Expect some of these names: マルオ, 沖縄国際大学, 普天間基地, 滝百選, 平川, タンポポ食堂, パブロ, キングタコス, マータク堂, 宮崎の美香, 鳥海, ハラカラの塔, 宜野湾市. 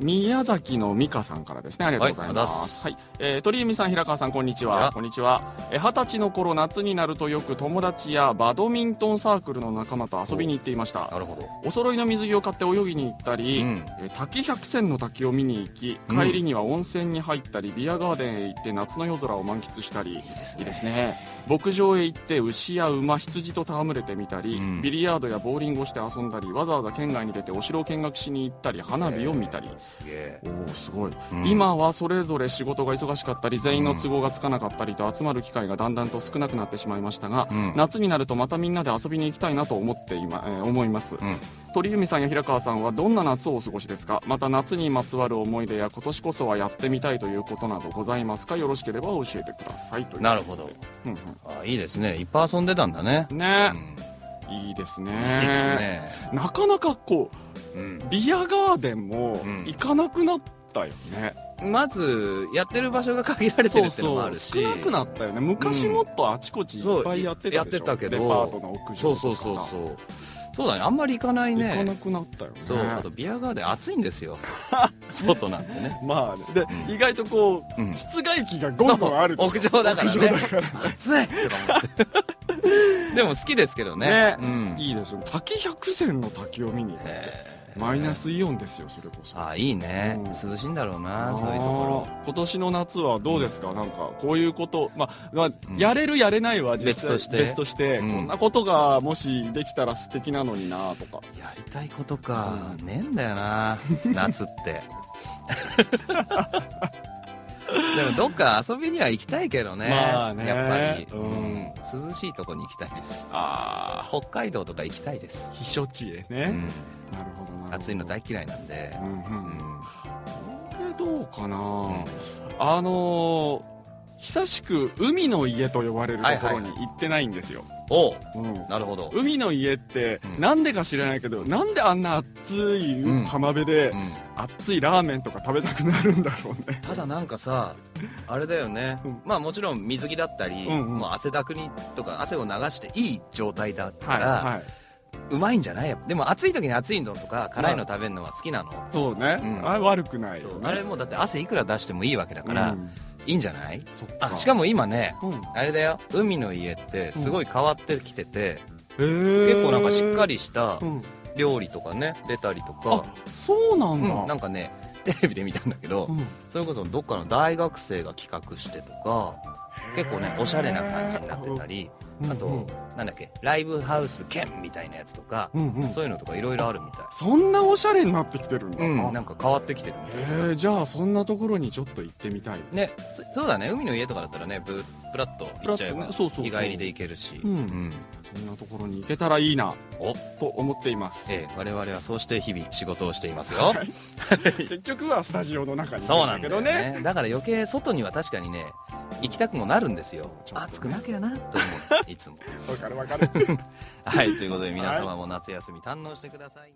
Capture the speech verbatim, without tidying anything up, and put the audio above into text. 宮崎の美香さんからですね、ありがとうございます。はい、えー、鳥海さん、平川さん、こんにちは。こんにちは。え、二十歳の頃、夏になるとよく友達やバドミントンサークルの仲間と遊びに行っていました。なるほど。お揃いの水着を買って泳ぎに行ったり、うん、え、滝百選の滝を見に行き、帰りには温泉に入ったり、ビアガーデンへ行って夏の夜空を満喫したり、いいですね。いいですね。牧場へ行って牛や馬、羊と戯れてみたり、うん、ビリヤードやボーリングをして遊んだり、わざわざ県外に出てお城を見学しに行ったり、花火を見たり。おお、すごい、うん、今はそれぞれ仕事が忙しかったり全員の都合がつかなかったりと集まる機会がだんだんと少なくなってしまいましたが、うん、夏になるとまたみんなで遊びに行きたいなと思って今、えー、思います、うん、鳥海さんや平川さんはどんな夏をお過ごしですか？また夏にまつわる思い出や今年こそはやってみたいということなどございますか？よろしければ教えてくださいという。なるほど、うんうん、あ、いいですね。いっぱい遊んでたんだね。ね、うん、いいですね。いいですね。なかなかこううん、ビアガーデンも行かなくなったよね、うん、まずやってる場所が限られてるってのもあるし、そうそう少なくなったよね。昔もっとあちこちいっぱいやってたでしょ、うん、やってたけどデパートの屋上とかさ。そうそうそうそうそうだね、あんまり行かないね。行かなくなったよね。そう、あとビアガーデン暑いんですよ外なんてねまあね、で、うん、意外とこう、うん、室外機がゴンゴンある屋上だからね、暑いでも好きですけどね。いいですよ。滝百選の滝を見に行ってマイナスイオンですよ、それこそ。あ、いいね、うん、涼しいんだろうな、そういうところ。今年の夏はどうですか、うん、なんかこういうこと、まあまあ、やれるやれないは別として、別として、うん、こんなことがもしできたら素敵なのになとか。やりたいことか、うん、ねえんだよな夏ってでもどっか遊びには行きたいけどね、まあね、やっぱり、うん、涼しいとこに行きたいです。あ、北海道とか行きたいです、避暑地へね、うん、なるほどな。暑いの大嫌いなんで、うんうんうん、これどうかな、うん、あのー久しく海の家と呼ばれるところに行ってないんですよ。おう、なるほど。海の家ってなんでか知らないけど、なんであんな暑い浜辺で暑いラーメンとか食べたくなるんだろうね。ただなんかさ、あれだよね、まあもちろん水着だったりもう汗だくにとか汗を流していい状態だったらうまいんじゃない？でも暑い時に暑いのとか辛いの食べるのは好きなの。そうね、あれ悪くないよね。あれもうだって汗いくら出してもいいわけだからいいんじゃない？あ、しかも今ね、うん、あれだよ、海の家ってすごい変わってきてて、うん、結構なんかしっかりした料理とかね出たりとか。あ、そうなんだ、うん、なんかねテレビで見たんだけど、うん、それこそどっかの大学生が企画してとか結構ねおしゃれな感じになってたり、あと、うんうん、なんだっけライブハウス兼みたいなやつとか、うんうん、そういうのとかいろいろあるみたい。そんなおしゃれになってきてるんだ、うん、なんか変わってきてるみたいな。えー、じゃあそんなところにちょっと行ってみたいね。 そ, そうだね、海の家とかだったらねぶプラッと行っちゃえば意外にで行けるし、うんうん、そんなところに行けたらいいなおと思っています。えー、我々はそうして日々仕事をしていますよ、はい、結局はスタジオの中にいるんだけどね。そうなんだよね、だから余計外には確かにね行きたくもなるんですよ、ね、暑くなきゃなと思ういつも。わかるわかるはい、ということで皆様も夏休み堪能してください。